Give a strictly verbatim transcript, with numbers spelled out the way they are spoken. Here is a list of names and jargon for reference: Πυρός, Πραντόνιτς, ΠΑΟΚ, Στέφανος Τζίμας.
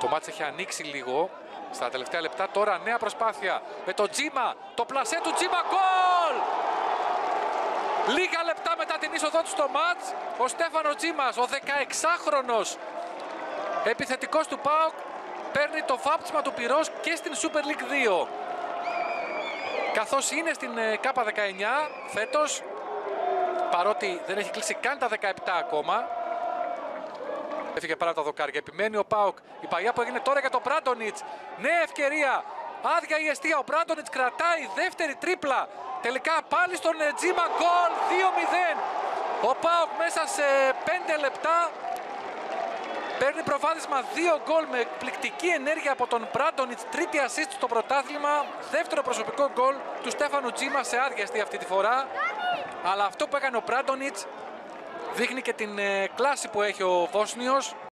Το μάτς έχει ανοίξει λίγο στα τελευταία λεπτά. Τώρα νέα προσπάθεια με τον Τζίμα. Το πλασέ του Τζίμα, γκολ! Λίγα λεπτά μετά την είσοδό του στο μάτς, ο Στέφανος Τζίμας, ο δεκαεξάχρονος επιθετικός του ΠΑΟΚ, παίρνει το βάπτισμα του πυρός και στην Super League δύο. Καθώς είναι στην Κάπα δεκαεννιά φέτος, παρότι δεν έχει κλείσει καν τα δεκαεπτά ακόμα. Έφυγε πάνω τα δοκάρια, επιμένει ο ΠΑΟΚ. Η παγιά που έγινε τώρα για τον Πραντόνιτς. Νέα ευκαιρία, άδεια η αιστεία. Ο Πραντόνιτς κρατάει δεύτερη τρίπλα. Τελικά πάλι στον Τζίμα, γκολ, δύο μηδέν. Ο ΠΑΟΚ μέσα σε πέντε λεπτά παίρνει προβάδισμα δύο γκολ με εκπληκτική ενέργεια από τον Πραντόνιτς. Τρίτη assist στο πρωτάθλημα. Δεύτερο προσωπικό γκολ του Στέφανου Τζίμα σε άδεια αιστεία αυτή τη φορά. Αλλά αυτό που έκανε ο Πραντόνιτς δείχνει και την κλάση που έχει ο Βόσνιος.